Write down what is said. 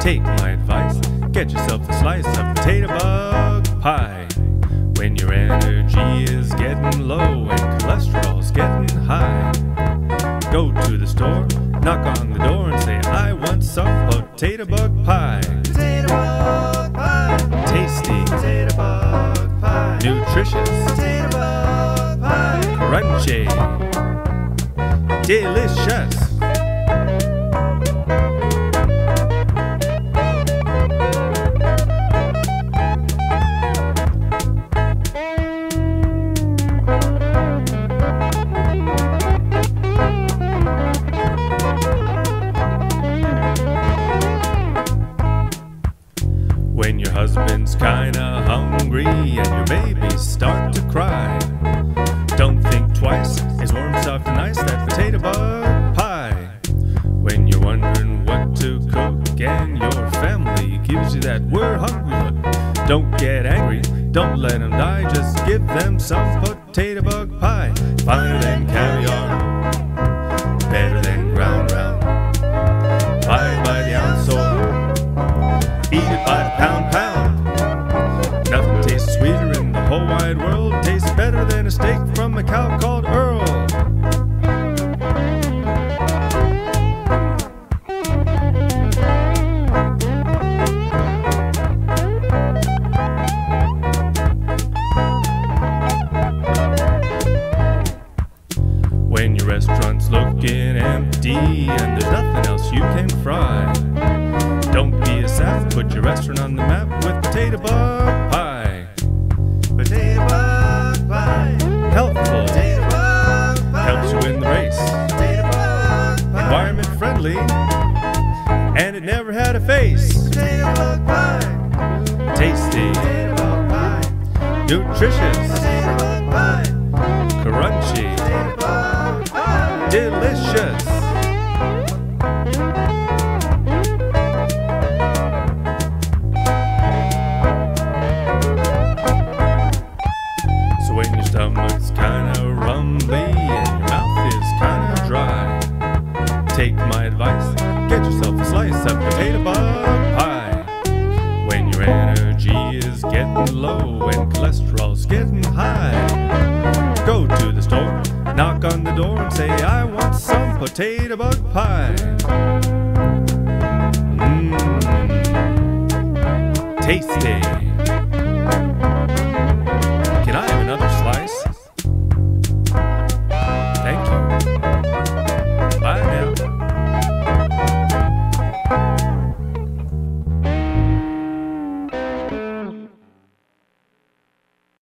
Take my advice, get yourself a slice of potato bug pie. When your energy is getting low and cholesterol's getting high, go to the store, knock on the door and say, I want some potato bug pie. Potato bug pie. Tasty. Potato bug pie. Nutritious. Potato bug pie. Crunchy. Delicious. When your husband's kinda hungry and your babies start to cry, don't think twice, it's warm, soft, and nice, that potato bug pie. When you're wondering what to cook and your family gives you that we're hungry look, don't get angry, don't let them die, just give them some potato bug pie. Finer than caviar, better than ground round, buy it by the ounce or eat it by the pound. Nothing tastes sweeter in the whole wide world, tastes better than a steak from a cow called Earl. When your restaurant's looking empty and there's nothing else you can fry, don't be a sap, put your restaurant on the map with potato bug pie. Potato bug pie. Helpful. Potato bug pie. Helps you win the race. Potato bug pie. Environment friendly. And it never had a face. Potato bug pie. Tasty. Potato bug pie. Nutritious. Potato bug pie. Crunchy. Potato bug pie. Delicious. When your stomach's kinda rumbly and your mouth is kinda dry, take my advice, get yourself a slice of potato bug pie. When your energy is getting low and cholesterol's getting high, go to the store, knock on the door and say, I want some potato bug pie. Tasty.